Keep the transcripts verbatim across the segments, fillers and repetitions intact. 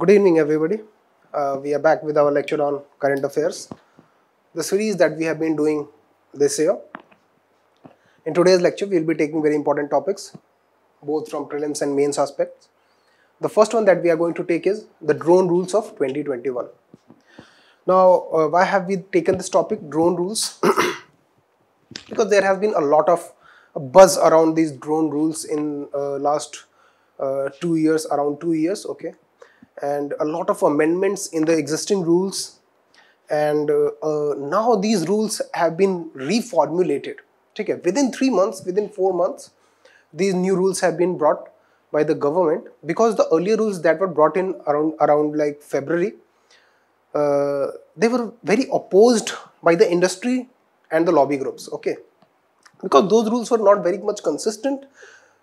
Good evening everybody. Uh, we are back with our lecture on current affairs, the series that we have been doing this year. In today's lecture, we will be taking very important topics, both from prelims and mains aspects. The first one that we are going to take is the drone rules of twenty twenty-one. Now, uh, why have we taken this topic, drone rules? Because there has been a lot of buzz around these drone rules in uh, last uh, two years, around two years, okay. And a lot of amendments in the existing rules, and uh, uh, now these rules have been reformulated. Okay, within three months, within four months, these new rules have been brought by the government, because the earlier rules that were brought in around around like February, uh, they were very opposed by the industry and the lobby groups. Okay, because those rules were not very much consistent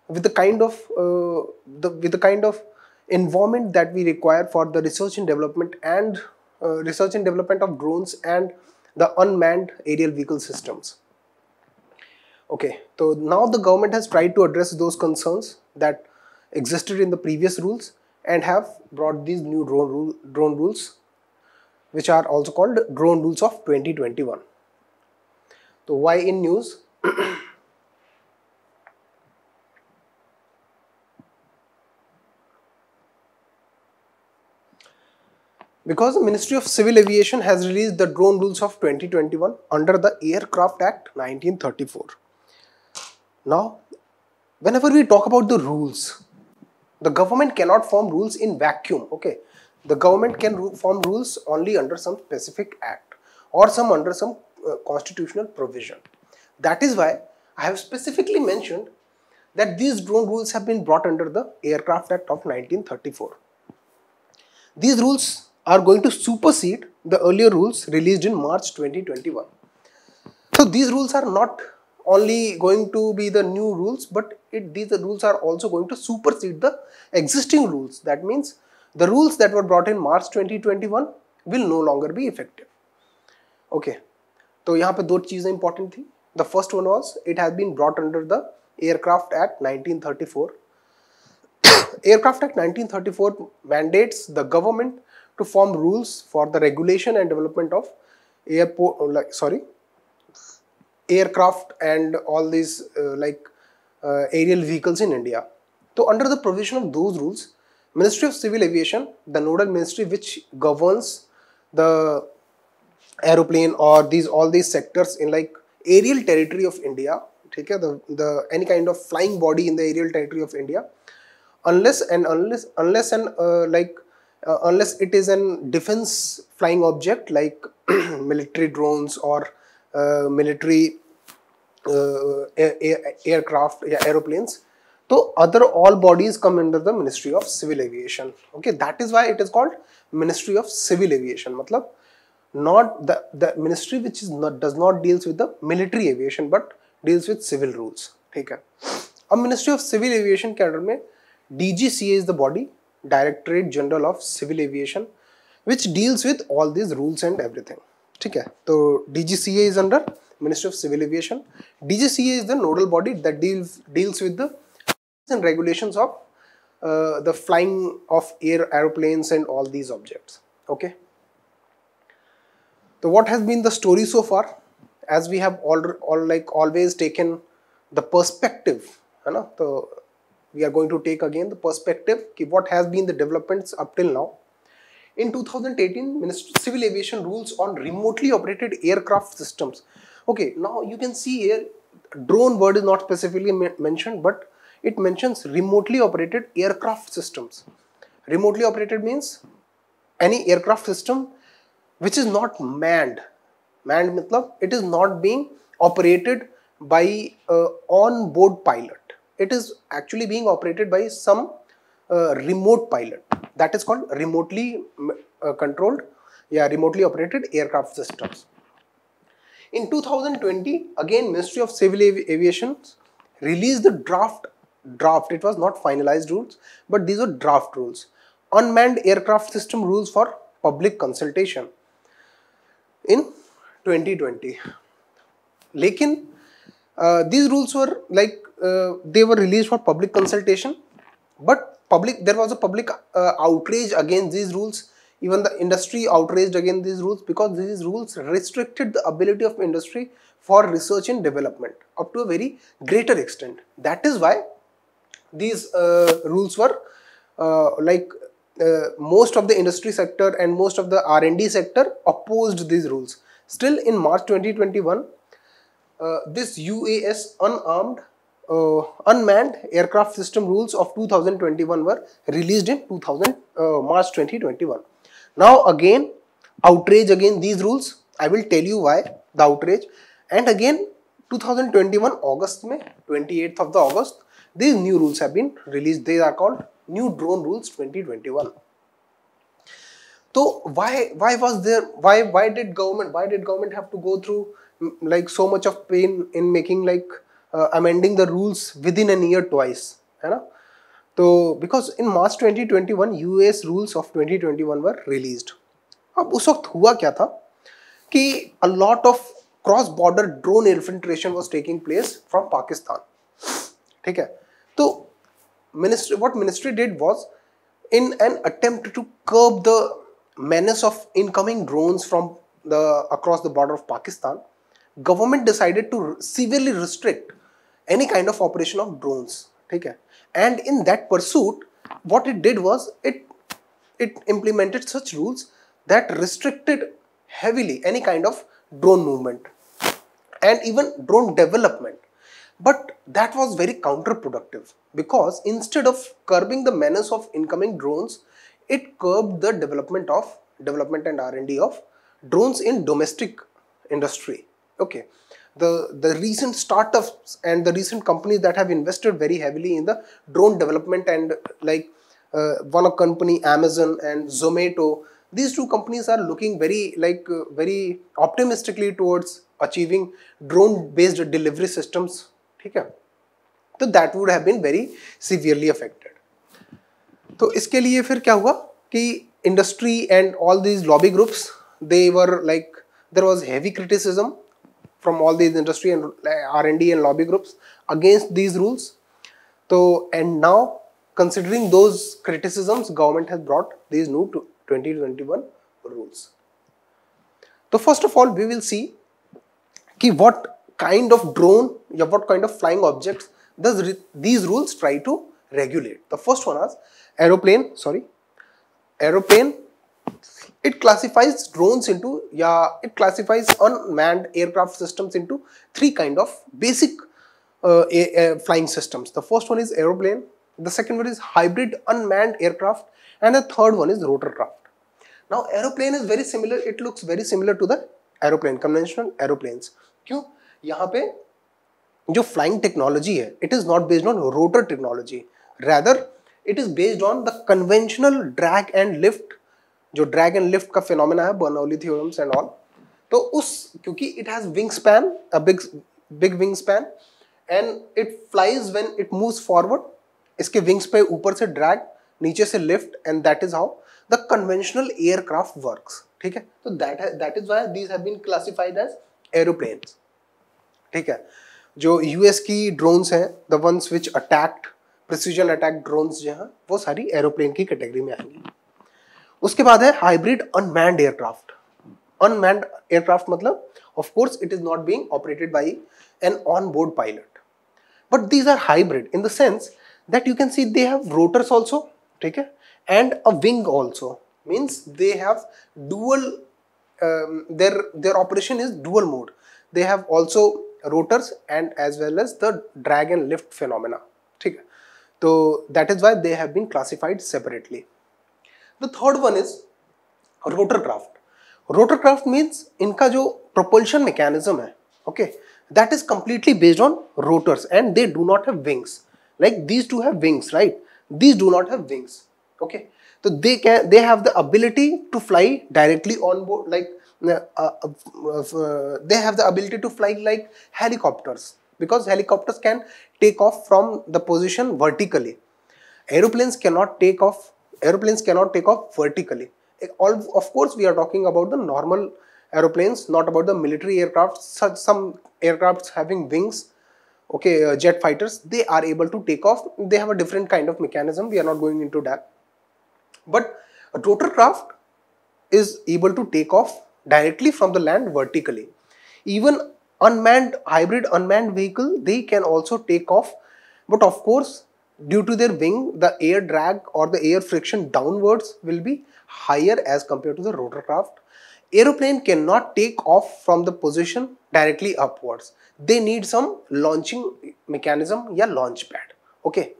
with the kind of uh, the with the kind of environment that we require for the research and development and uh, research and development of drones and the unmanned aerial vehicle systems. Okay, so now the government has tried to address those concerns that existed in the previous rules and have brought these new drone, rule, drone rules, which are also called drone rules of twenty twenty-one. So why in news? Because the Ministry of Civil Aviation has released the drone rules of twenty twenty-one under the Aircraft Act nineteen thirty-four. Now, whenever we talk about the rules, the government cannot form rules in vacuum, okay. The government can form rules only under some specific act or some under some uh, constitutional provision. That is why I have specifically mentioned that these drone rules have been brought under the Aircraft Act of nineteen thirty-four. These rules are going to supersede the earlier rules released in March twenty twenty-one. So these rules are not only going to be the new rules, but it, these rules are also going to supersede the existing rules. That means the rules that were brought in March twenty twenty-one will no longer be effective. Okay, so here are two things important. thi. The first one was, it has been brought under the Aircraft Act nineteen thirty-four. Aircraft Act nineteen thirty-four mandates the government to form rules for the regulation and development of airport, like, sorry, aircraft and all these uh, like uh, aerial vehicles in India. So under the provision of those rules, Ministry of Civil Aviation, the nodal ministry which governs the aeroplane or these all these sectors in like aerial territory of India, take care, the, the any kind of flying body in the aerial territory of India, unless and unless unless and uh, like Uh, unless it is an defense flying object like military drones or uh, military uh, air, aircraft, aeroplanes. So other all bodies come under the Ministry of Civil Aviation. Okay, that is why it is called Ministry of Civil Aviation. Matlab, not the, the ministry which is not does not deals with the military aviation but deals with civil rules. Okay. A Ministry of Civil Aviation के under में D G C A is the body, Directorate General of Civil Aviation, which deals with all these rules and everything. Okay. So D G C A is under Ministry of Civil Aviation. D G C A is the nodal body that deals deals with the and regulations of uh, the flying of air aeroplanes and all these objects. Okay. So what has been the story so far? As we have all, all like always taken the perspective, you know, the we are going to take again the perspective of what has been the developments up till now. In two thousand eighteen, Ministry of Civil Aviation rules on remotely operated aircraft systems. Okay, now you can see here, drone word is not specifically mentioned, but it mentions remotely operated aircraft systems. Remotely operated means any aircraft system which is not manned. Manned means it is not being operated by uh, on-board pilot. It is actually being operated by some uh, remote pilot. That is called remotely uh, controlled, yeah, remotely operated aircraft systems. In two thousand twenty, again Ministry of Civil Aviation released the draft, draft, it was not finalized rules, but these are draft rules. Unmanned aircraft system rules for public consultation in twenty twenty. Lekin, uh, these rules were like, Uh, they were released for public consultation, but public, there was a public uh, outrage against these rules. Even the industry outraged against these rules, because these rules restricted the ability of industry for research and development up to a very greater extent. That is why these uh, rules were uh, like uh, most of the industry sector and most of the R and D sector opposed these rules. Still in March twenty twenty-one, uh, this U A S unarmed Uh, unmanned aircraft system rules of two thousand twenty-one were released in two thousand, uh, March twenty twenty-one. Now again outrage against these rules. I will tell you why the outrage. And again twenty twenty-one August, mein, twenty-eighth of the August, these new rules have been released. They are called New Drone Rules twenty twenty-one. So why why was there why why did government why did government have to go through like so much of pain in making like Uh, amending the rules within an year twice, you know? So because in March twenty twenty-one U A S rules of twenty twenty-one were released. Ab us waqt hua kya tha ki a lot of cross border drone infiltration was taking place from Pakistan. Theek hai, to ministry what ministry did was, in an attempt to curb the menace of incoming drones from the across the border of Pakistan, government decided to severely restrict any kind of operation of drones. Okay? And in that pursuit, what it did was, it, it implemented such rules that restricted heavily any kind of drone movement and even drone development. But that was very counterproductive, because instead of curbing the menace of incoming drones, it curbed the development of development and R and D of drones in domestic industry. Okay, the, the recent startups and the recent companies that have invested very heavily in the drone development, and like uh, one company, Amazon and Zomato, these two companies are looking very like uh, very optimistically towards achieving drone based delivery systems. Okay? So that would have been very severely affected. So iske liye fir kya hua ki industry and all these lobby groups, they were like, there was heavy criticism from all these industry and R and D and lobby groups against these rules. So, and now considering those criticisms, government has brought these new twenty twenty-one rules. So first of all, we will see ki what kind of drone or what kind of flying objects does these rules try to regulate. The first one is aeroplane, sorry, aeroplane. It classifies drones into, yeah, it classifies unmanned aircraft systems into three kind of basic uh, a, a flying systems. The first one is aeroplane, the second one is hybrid unmanned aircraft, and the third one is rotorcraft. Now aeroplane is very similar, it looks very similar to the aeroplane, conventional aeroplanes. Kyun? Yahan pe jo flying technology hai, it is not based on rotor technology, rather it is based on the conventional drag and lift, जो drag and lift का phenomena है, Bernoulli theorems and all. तो उस, क्योंकि it has wingspan, a big big wingspan, and it flies when it moves forward. इसके wings पे ऊपर से drag, नीचे से lift, and that is how the conventional aircraft works. ठीक है? तो that that is why these have been classified as aeroplanes. ठीक है? जो U S की drones हैं, the ones which attacked, precision attack drones जहाँ, वो सारी aeroplane की category में आएंगी. उसके बाद है hybrid unmanned aircraft. Unmanned aircraft मतलब of course it is not being operated by an on board pilot, but these are hybrid in the sense that you can see they have rotors also, ठीक है, and a wing also, means they have dual, there there operation is dual mode. They have also rotors and as well as the drag and lift phenomena. ठीक है, तो that is why they have been classified separately. The third one is rotorcraft. Rotorcraft means इनका जो propulsion mechanism है, okay, that is completely based on rotors, and they do not have wings. Like these two have wings, right? These do not have wings, okay. So they can they have the ability to fly directly on board, like uh, uh, uh, they have the ability to fly like helicopters, because helicopters can take off from the position vertically. Aeroplanes cannot take off. Aeroplanes cannot take off vertically. All, of course, we are talking about the normal aeroplanes, not about the military aircraft. Such some aircrafts having wings, okay, uh, jet fighters, they are able to take off. They have a different kind of mechanism. We are not going into that. But a rotorcraft is able to take off directly from the land vertically. Even unmanned, hybrid unmanned vehicle, they can also take off. But of course, due to their wing, the air drag or the air friction downwards will be higher as compared to the rotorcraft. Aeroplane cannot take off from the position directly upwards. They need some launching mechanism, yeah, launch pad. Okay.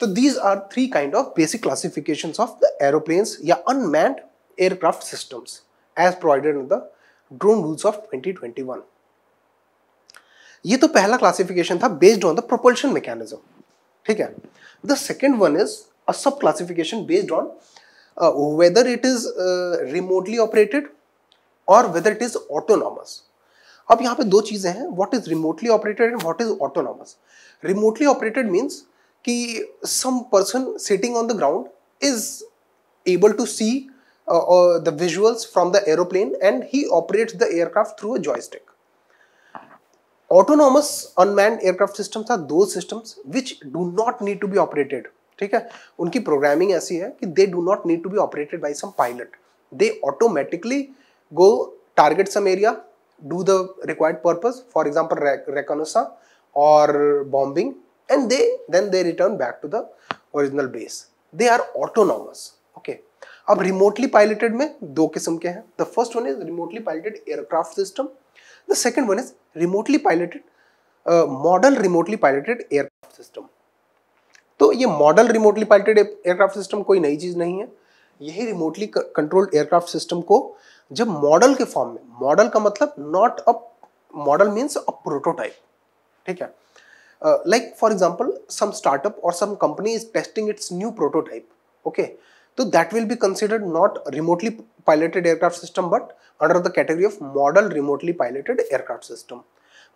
So these are three kind of basic classifications of the aeroplanes, yeah, unmanned aircraft systems as provided in the drone rules of twenty twenty-one. Ye to pehla classification tha based on the propulsion mechanism. Okay. The second one is a sub classification based on Uh, whether it is uh, remotely operated or whether it is autonomous. Now here are two things, what is remotely operated and what is autonomous. Remotely operated means that some person sitting on the ground is able to see uh, uh, the visuals from the aeroplane and he operates the aircraft through a joystick. Autonomous unmanned aircraft systems are those systems which do not need to be operated. ठीक है, उनकी programming ऐसी है कि they do not need to be operated by some pilot. They automatically go target some area, do the required purpose, for example reconnaissance or bombing, and they then they return back to the original base. They are autonomous. Okay. अब remotely piloted में दो किस्म के हैं. The first one is remotely piloted aircraft system. The second one is remotely piloted uh, model remotely piloted aircraft system. तो ये model remotely piloted aircraft system कोई नई चीज़ नहीं है. यही रिमोटली कंट्रोल्ड एयरक्राफ्ट सिस्टम को जब मॉडल के फॉर्म में, मॉडल का मतलब not a model means a prototype, ठीक है. Like for example some startup और some company is testing its new prototype, okay. तो that will be considered not remotely piloted aircraft system but under the category of model remotely piloted aircraft system.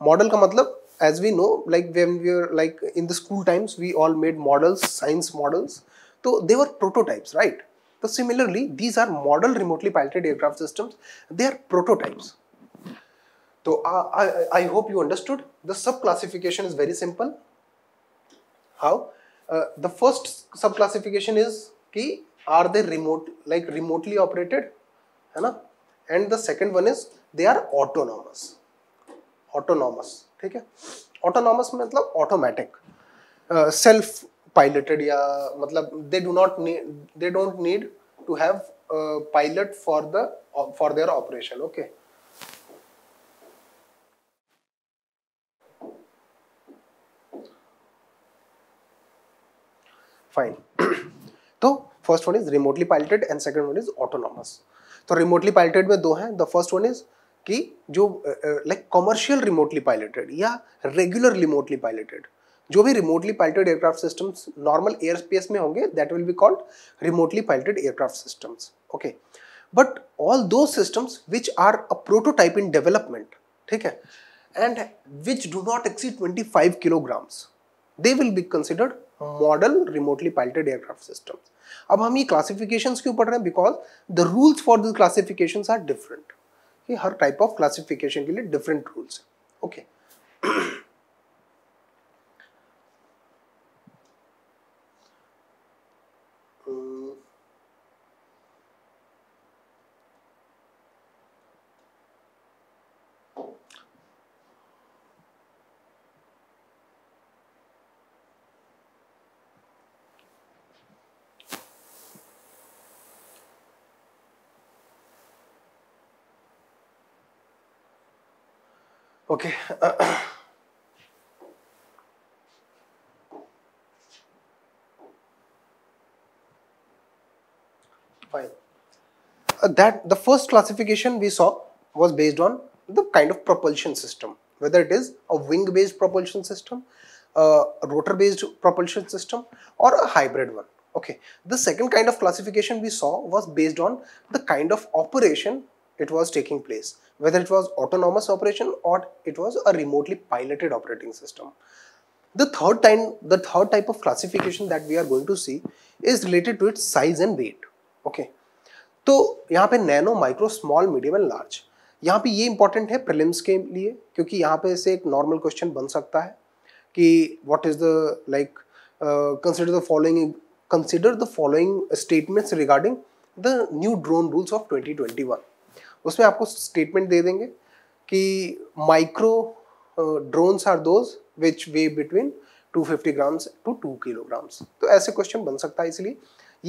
Model का मतलब as we know, like when we were like in the school times, we all made models, science models. So they were prototypes, right? So similarly, these are model remotely piloted aircraft systems. They are prototypes. So I, I, I hope you understood. The sub-classification is very simple. How? Uh, the first sub-classification is ki are they remote, like remotely operated, hai na? And the second one is they are autonomous. Autonomous. ठीक है, autonomous मतलब automatic, uh, self piloted या मतलब they do not need, they don't need to have a pilot for the for their operation. Okay. Fine. तो first one is remotely piloted and second one is autonomous. तो remotely piloted में दो हैं. The first one is कि जो like commercial remotely piloted या regular remotely piloted, जो भी remotely piloted aircraft systems normal air space में होंगे that will be called remotely piloted aircraft systems. Okay. But all दो systems which are a prototype in development, ठीक है, and which do not exceed twenty five kilograms, they will be considered model remotely piloted aircraft systems. अब हम ये classifications क्यों पढ़ रहे हैं? Because the rules for this classifications are different. कि हर टाइप ऑफ क्लासिफिकेशन के लिए डिफरेंट रूल्स हैं. Okay. Okay. Fine. Uh, that the first classification we saw was based on the kind of propulsion system, whether it is a wing-based propulsion system, uh, a rotor-based propulsion system, or a hybrid one. Okay. The second kind of classification we saw was based on the kind of operation it was taking place, whether it was autonomous operation or it was a remotely piloted operating system. The third time, the third type of classification that we are going to see is related to its size and weight. Okay. So, यहाँ पे nano, micro, small, medium and large. यहाँ पे ये important है prelims के लिए, क्योंकि यहाँ पे से एक normal question बन सकता है. कि what is the like uh, consider the following consider the following statements regarding the new drone rules of twenty twenty-one. उसमें आपको statement दे देंगे कि micro uh, drones are those which weigh between two hundred fifty grams to two kilograms. तो ऐसे question बन सकता है, इसलिए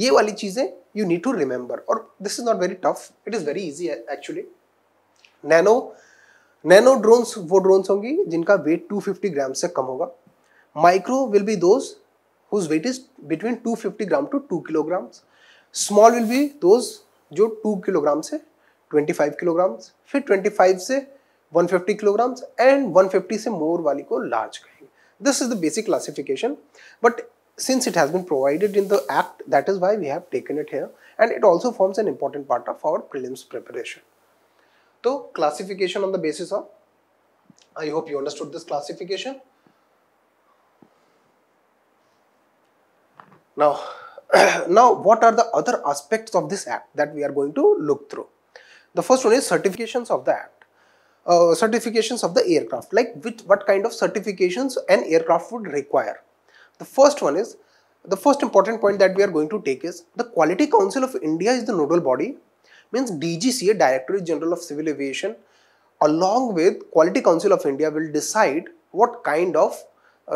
ये वाली चीजें you need to remember. और this is not very tough, it is very easy actually. Nano nano drones वो ड्रोन्स होंगी जिनका weight two hundred fifty gram से कम होगा. Micro will be those whose weight is between two hundred fifty gram to two kilogram. Small will be those जो two kilogram से twenty-five kilogram, फिर twenty-five से one hundred fifty kilogram and one hundred fifty से more वाली को large कहेंगे. This is the basic classification, but since it has been provided in the act, that is why we have taken it here and it also forms an important part of our prelims preparation. So classification on the basis of, I hope you understood this classification. Now, now what are the other aspects of this act that we are going to look through? The first one is certifications of the act, uh, certifications of the aircraft, like which, what kind of certifications an aircraft would require. The first one is, the first important point that we are going to take is, the Quality Council of India is the nodal body, means D G C A, Directorate General of Civil Aviation, along with Quality Council of India will decide what kind of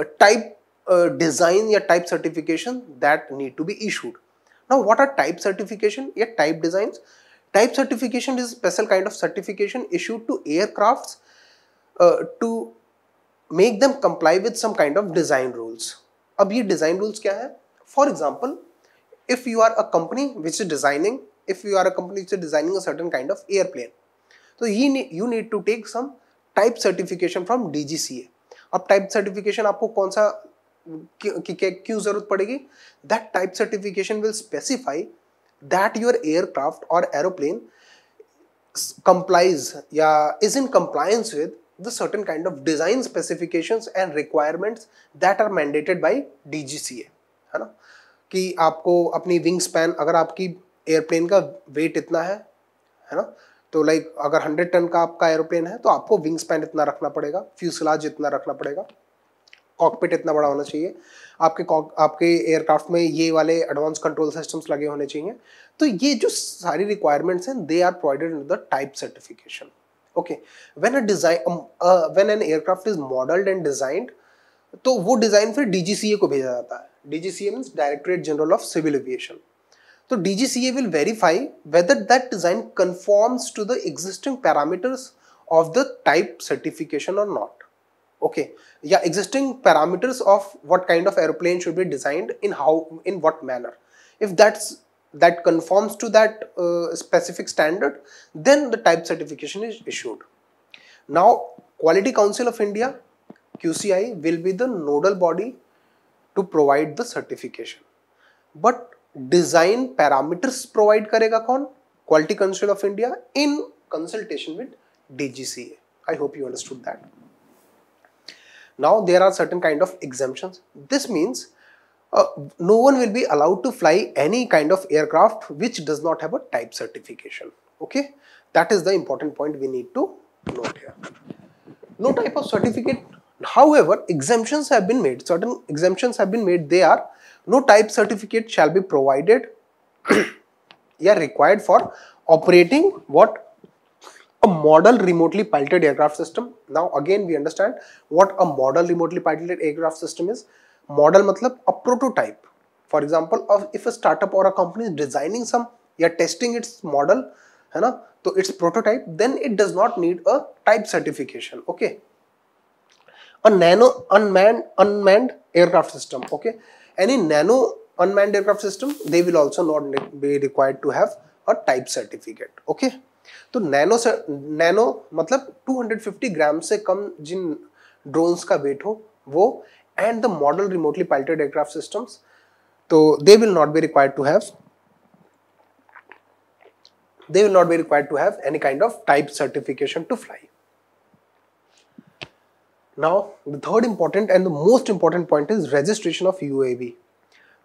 uh, type uh, design or type certification that need to be issued. Now what are type certification or type designs? Type certification is a special kind of certification issued to aircrafts uh, to make them comply with some kind of design rules. Ab ye design rules kya hai? For example, if you are a company which is designing If you are a company which is designing a certain kind of airplane, so you need, you need to take some type certification from D G C A. Ab type certification आपको कौन सा क्यों जरूरत पड़ेगी? That type certification will specify that your aircraft or aeroplane complies या is in compliance with the certain kind of design specifications and requirements that are mandated by D G C A, है ना? कि आपको अपनी wing span, अगर आपकी airplane का wait इतना है, है ना, तो लाइक अगर one hundred टन का आपका एयरप्लेन है तो आपको विंग स्पैन इतना रखना पड़ेगा, फ्यूसलाज इतना रखना पड़ेगा, कॉकपिट इतना बड़ा होना चाहिए, आपके आपके एयरक्राफ्ट में ये वाले एडवांस कंट्रोल सिस्टम्स लगे होने चाहिए. तो ये जो सारी रिक्वायरमेंट्स हैं, they are provided in the type certification. Okay, when a design when an aircraft is modelled and designed, तो वो डिजाइन फिर डीजीसीए को भेजा जाता है. DGCA means directorate general of civil aviation. So D G C A will verify whether that design conforms to the existing parameters of the type certification or not. Okay, yeah, existing parameters of what kind of airplane should be designed in how, in what manner. If that's that conforms to that uh, specific standard, then the type certification is issued. Now, Quality Council of India Q C I will be the nodal body to provide the certification, but design parameters provide करेगा कौन? Quality council of India in consultation with DGCA. I hope you understood that. Now there are certain kind of exemptions. This means no one will be allowed to fly any kind of aircraft which does not have a type certification. Okay, that is the important point we need to note here. No type of certificate. However, exemptions have been made. Certain exemptions have been made. They are, no type certificate shall be provided yeah, required for operating what? A model remotely piloted aircraft system. Now again we understand what a model remotely piloted aircraft system is. Model matlab a prototype. For example, of if a startup or a company is designing some, yeah, testing its model, hai na, so its prototype, then it does not need a type certification. Okay. A nano unmanned unmanned aircraft system. Okay, any nano unmanned aircraft system, they will also not be required to have a type certificate. Okay, तो nano nano मतलब two hundred fifty gram से कम जिन drones का weight हो वो, and the model remotely piloted aircraft systems, तो they will not be required to have they will not be required to have any kind of type certification to fly. Now, the third important and the most important point is registration of U A V.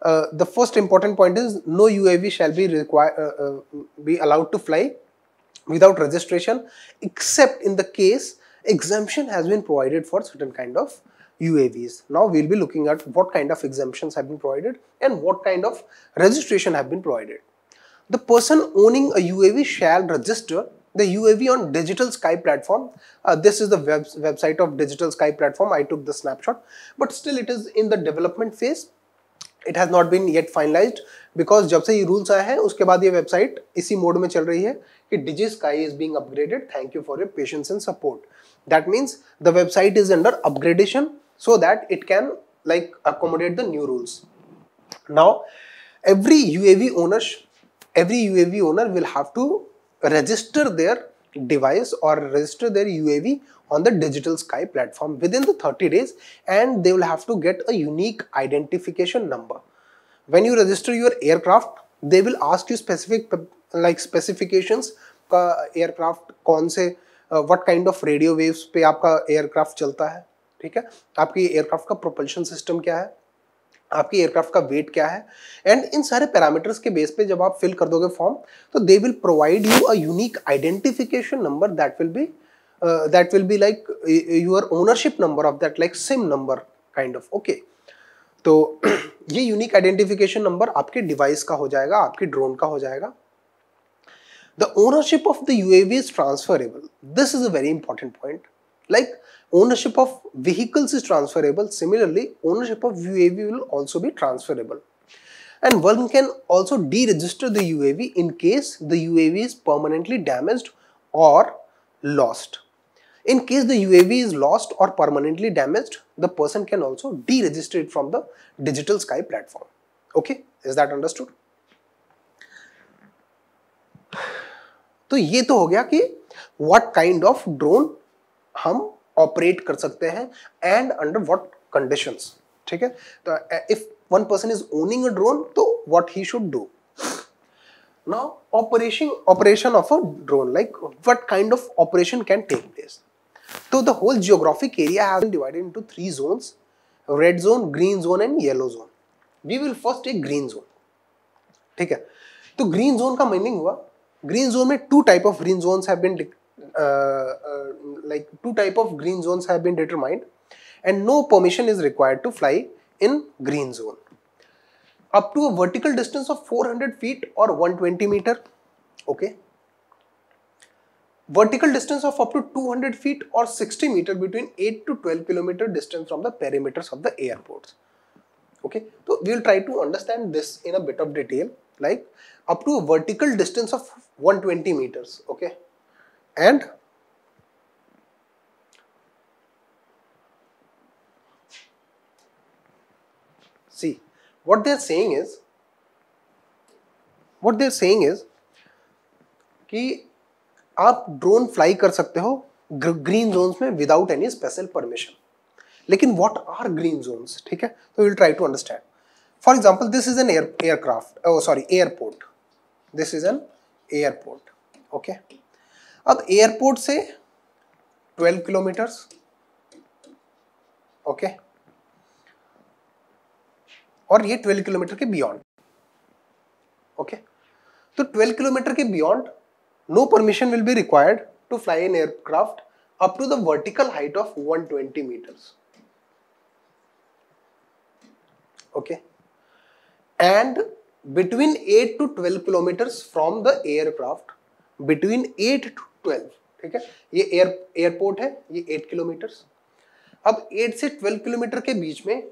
Uh, the first important point is no U A V shall be required uh, uh, be allowed to fly without registration, except in the case exemption has been provided for certain kind of U A Vs. Now we will be looking at what kind of exemptions have been provided and what kind of registration have been provided. The person owning a U A V shall register the U A V on Digital Sky Platform. Uh, this is the web website of Digital Sky Platform. I took the snapshot, but still it is in the development phase. It has not been yet finalized because जब से ये rules आया है उसके बाद ये website इसी mode में चल रही है कि Digi Sky is being upgraded. Thank you for your patience and support. That means the website is under upgradation so that it can like accommodate the new rules. Now every U A V owner, every U A V owner will have to register their device or register their U A V on the Digital Sky Platform within the thirty days, and they will have to get a unique identification number. When you register your aircraft, they will ask you specific like specifications, uh, aircraft कौन से, uh, what kind of radio waves पे आपका aircraft चलता है, ठीक है, आपकी aircraft का propulsion system क्या है, आपकी एयरक्राफ्ट का वेट क्या है, एंड इन सारे पैरामीटर्स के बेस पे जब आप फिल कर दोगे फॉर्म तो they will provide you a unique identification number that will be that will be like your ownership number of that like SIM number kind of. Okay, तो ये यूनिक आइडेंटिफिकेशन नंबर आपके device का हो जाएगा, आपके drone का हो जाएगा. The ownership of the UAV is transferable. This is a very important point. Like ownership of vehicles is transferable, similarly ownership of U A V will also be transferable, and one can also deregister the U A V in case the U A V is permanently damaged or lost. In case the U A V is lost or permanently damaged, the person can also deregister it from the Digital Sky Platform. Okay, is that understood? तो ये तो हो गया कि what kind of drone हम operate कर सकते हैं एंड अंडर व्हाट कंडीशंस. ठीक है, तो if one person is owning a drone तो what he should do. Now operation operation of a drone, like what kind of operation can take place. तो the whole geographic area has been divided into three zones, red zone, green zone and yellow zone. We will first take green zone. ठीक है, तो green zone का meaning हुआ, green zone में two type of green zones have been Uh, uh, like two type of green zones have been determined, and no permission is required to fly in green zone up to a vertical distance of four hundred feet or one hundred twenty meter. Okay, vertical distance of up to two hundred feet or sixty meter between eight to twelve kilometer distance from the perimeters of the airports. Okay, so we will try to understand this in a bit of detail, like up to a vertical distance of one hundred twenty meters. Okay, and see what they are saying is what they are saying is कि आप drone fly कर सकते हो green zones में without any special permission. लेकिन what are green zones? ठीक है, तो we will try to understand. For example, this is an aircraft oh sorry airport. This is an airport. Okay, अब airport से ट्वेल्व किलोमीटर्स, ओके, और ये twelve kilometre के beyond. Okay, तो twelve kilometre के beyond no permission will be required to fly an aircraft up to the vertical height of one hundred twenty meters. Okay, and between eight to twelve kilometers from the aircraft. Between eight to twelve, ठीक है, ये air airport है, ये eight kilometres. अब eight से twelve kilometre के बीच में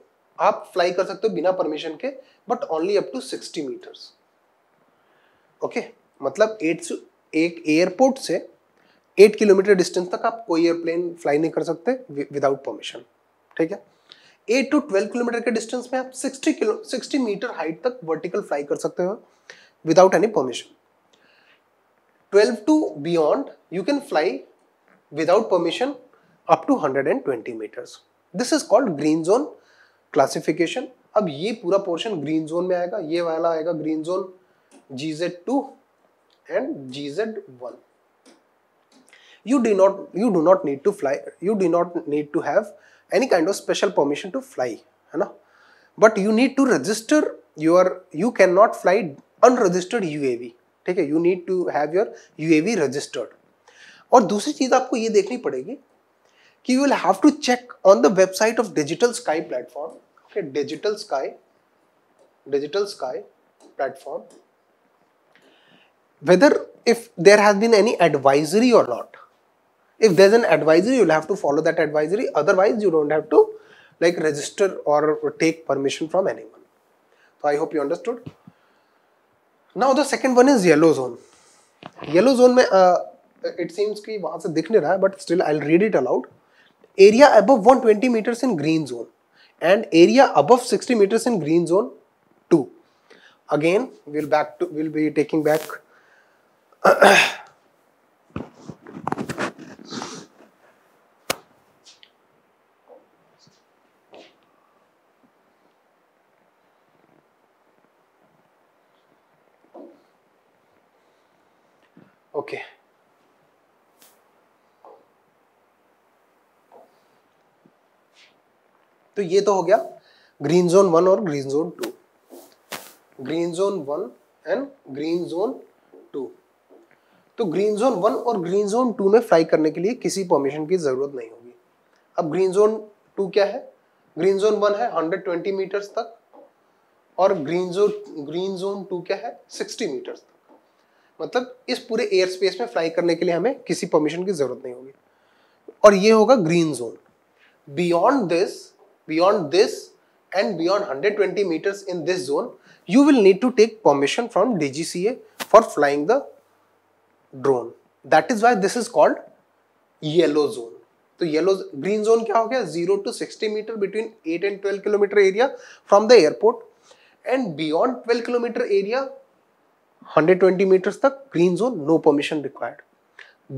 आप फ्लाई कर सकते हो बिना परमिशन के, but only up to sixty metres. Okay, मतलब एट एक एयरपोर्ट से eight किलोमीटर डिस्टेंस तक आप कोई एयरप्लेन फ्लाई नहीं कर सकते विदाउट परमिशन. ठीक है, eight टू ट्वेल्व किलोमीटर के डिस्टेंस में आप sixty kilo sixty metre height तक वर्टिकल फ्लाई कर सकते हो without any permission. twelve to beyond, you can fly without permission up to one hundred twenty meters. This is called green zone classification. अब ये पूरा portion green zone में आएगा, ये वाला आएगा green zone G Z two and G Z one. You do not, you do not need to fly, you do not need to have any kind of special permission to fly, है ना? But you need to register your, you cannot fly unregistered U A V. ठीक है, you need to have your UAV registered. और दूसरी चीज आपको ये देखनी पड़ेगी you will have to check on the website of Digital Sky Platform. Okay, Digital Sky, Digital Sky Platform. Whether if there has been any advisory or not. If there's an advisory, you'll have to follow that advisory. Otherwise, you don't have to like register or, or take permission from anyone. So I hope you understood. Now the second one is yellow zone. Yellow zone mein, uh, it seems ki wahan se dikh nahi raha, but still I'll read it aloud. Area above one hundred twenty meters in green zone and area above sixty meters in green zone two. Again, we'll back to we'll be taking back. Okay. तो ये तो हो गया green zone one और green zone two, green zone one and green zone two. तो green zone one और green zone two में fly करने के लिए किसी परमिशन की जरूरत नहीं होगी. अब ग्रीन जोन टू क्या है? ग्रीन जोन वन है one hundred twenty मीटर्स तक और green zone green zone two क्या है? sixty मीटर्स तक. मतलब इस पूरे एयर स्पेस में फ्लाई करने के लिए हमें किसी परमिशन की जरूरत नहीं होगी और ये होगा green zone. Beyond this Beyond this and beyond one hundred twenty meters in this zone, you will need to take permission from D G C A for flying the drone. That is why this is called yellow zone. So yellow, green zone kya ho gaya? zero to sixty meter between eight and twelve kilometer area from the airport, and beyond twelve kilometer area, one hundred twenty meters tak green zone, no permission required.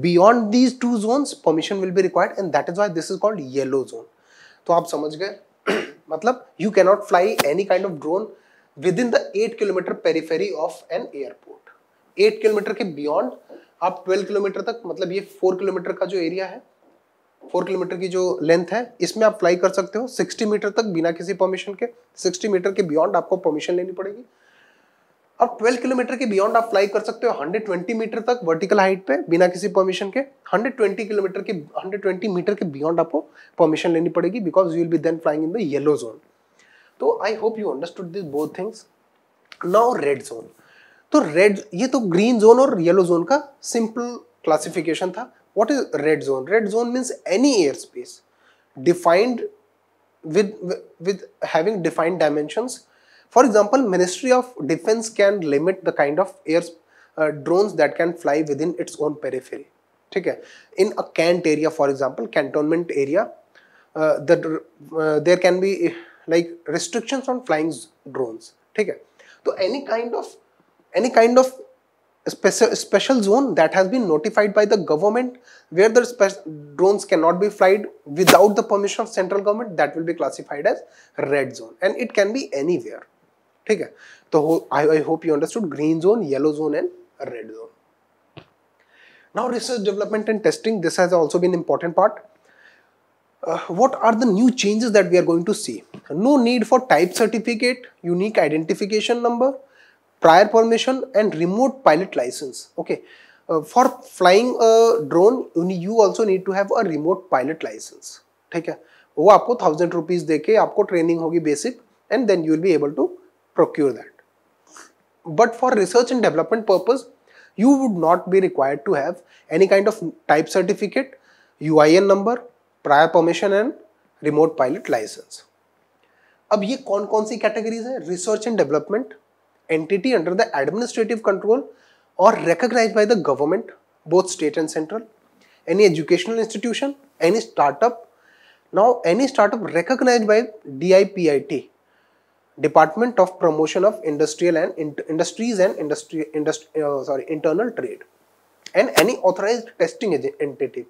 Beyond these two zones, permission will be required, and that is why this is called yellow zone. तो आप समझ गए. मतलब you cannot fly any kind of drone within the eight kilometer periphery of an airport. eight kilometer के beyond आप twelve kilometer तक, मतलब ये four kilometer का जो area है, four kilometer की जो length है, इसमें आप fly कर सकते हो. sixty meter तक बिना किसी permission के, sixty meter के beyond आपको permission लेनी पड़ेगी. अब twelve किलोमीटर के beyond आप fly कर सकते हो one hundred twenty मीटर तक vertical height पे बिना किसी permission के. one hundred twenty किलोमीटर के one hundred twenty मीटर के beyond आपको permission लेनी पड़ेगी because you will be then flying in the yellow zone. तो I hope you understood these both things. Now red zone. तो red, ये तो green zone और yellow zone का simple classification था. What is red zone? Red zone means any airspace defined with with having defined dimensions. For example, Ministry of Defense can limit the kind of air uh, drones that can fly within its own periphery. Okay? In a cant area, for example, cantonment area, uh, the, uh, there can be like restrictions on flying drones. Okay? So any kind of any kind of special special zone that has been notified by the government where the drones cannot be flied without the permission of central government, that will be classified as red zone, and it can be anywhere. Okay, so I, I hope you understood green zone, yellow zone and red zone. Now research, development and testing, this has also been an important part. Uh, what are the new changes that we are going to see? No need for type certificate, unique identification number, prior permission and remote pilot license. Okay, uh, for flying a drone, you also need to have a remote pilot license. Okay, वो आपको thousand rupees देके आपको training होगी basic, and then you will be able to procure that. But for research and development purpose, you would not be required to have any kind of type certificate, U I N number, prior permission and remote pilot license. अब ये कौन कौन सी categories हैं? Research and development, entity under the administrative control or recognized by the government, both state and central, any educational institution, any startup. Now any startup recognized by D I P I T, Department of Promotion of Industrial and in Industries and Industry, Industry uh, sorry, Internal Trade, and any authorized testing entity.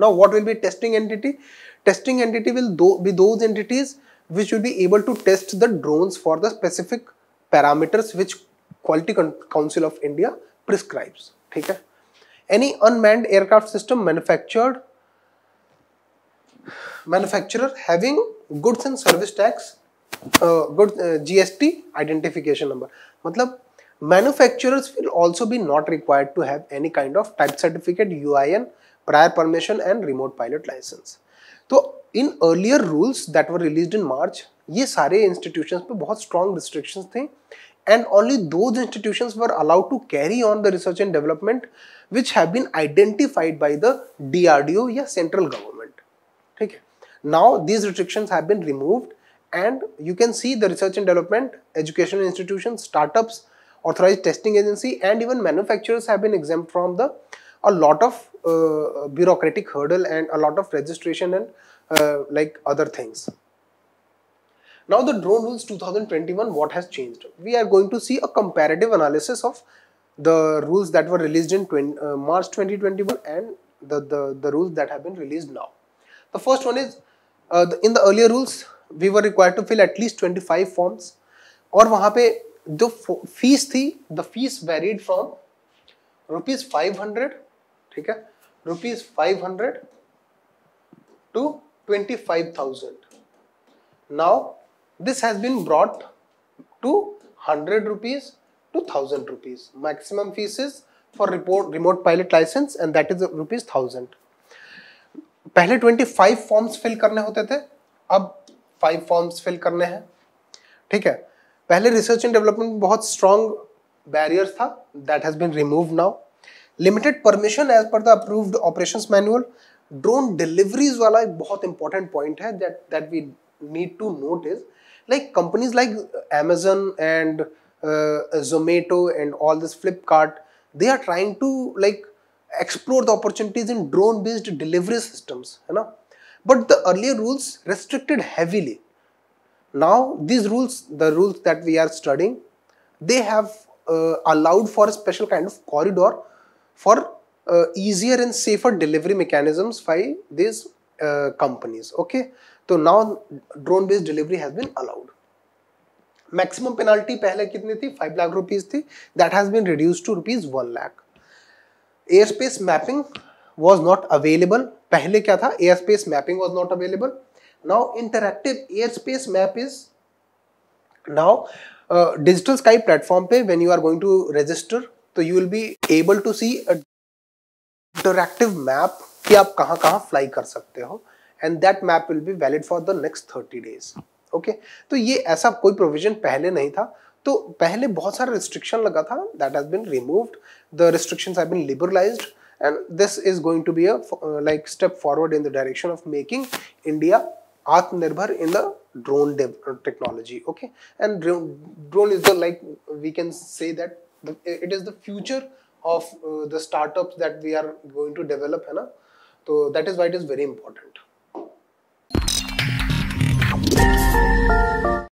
Now, what will be testing entity? Testing entity will do, be those entities which will be able to test the drones for the specific parameters which Quality Council of India prescribes. Okay? Any unmanned aircraft system manufactured manufacturer having goods and service tax. Uh, good uh, G S T identification number. Matlab, manufacturers will also be not required to have any kind of type certificate, U I N, prior permission and remote pilot license. तो in earlier rules that were released in March, ये सारे institutions पे बहुत strong restrictions थे and only those institutions were allowed to carry on the research and development which have been identified by the DRDO या central government. ठीक है, now these restrictions have been removed and you can see the research and development, educational institutions, startups, authorized testing agency and even manufacturers have been exempt from the a lot of uh, bureaucratic hurdle and a lot of registration and uh, like other things. Now the drone rules twenty twenty-one, what has changed? We are going to see a comparative analysis of the rules that were released in uh, March twenty twenty-one and the, the, the rules that have been released now. The first one is uh, the, in the earlier rules we were required to fill at least twenty-five forms और वहाँ पे जो fees थी the fees varied from rupees five hundred, ठीक है, rupees five hundred to twenty-five thousand. Now this has been brought to one hundred rupees to one thousand rupees. Maximum fees is for report, remote pilot license and that is rupees one thousand. पहले twenty-five forms fill करने होते थे, अब five forms fill करने हैं. ठीक है, पहले रिसर्च एंड डेवलपमेंट में बहुत स्ट्रॉन्ग बैरियर्स था, that has been removed now. Limited permission as per the approved operations manual. Drone deliveries वाला एक बहुत इंपॉर्टेंट पॉइंट है that that we need to note is like companies like Amazon and Zomato and all this Flipkart, they are trying to like explore the opportunities in drone based delivery systems, है ना. But the earlier rules restricted heavily. Now these rules, the rules that we are studying, they have uh, allowed for a special kind of corridor for uh, easier and safer delivery mechanisms by these uh, companies. Okay, so now drone based delivery has been allowed. Maximum penalty पहले कितनी थी? five lakh rupees थी. That has been reduced to rupees one lakh. Airspace mapping was not available. पहले क्या था? Airspace mapping was not available. Now interactive airspace map is now uh, digital sky platform पे when you are going to register, तो you will be able to see a interactive map कि आप कहाँ कहाँ fly कर सकते हो and that map will be valid for the next thirty days. Okay, तो ये ऐसा कोई provision पहले नहीं था. तो पहले बहुत सारा restriction लगा था, that has been removed. The restrictions have been liberalized. And this is going to be a uh, like step forward in the direction of making India Atmanirbhar in the drone technology. Okay, and drone is the, like we can say that the, it is the future of uh, the startups that we are going to develop, hai na? So that is why it is very important.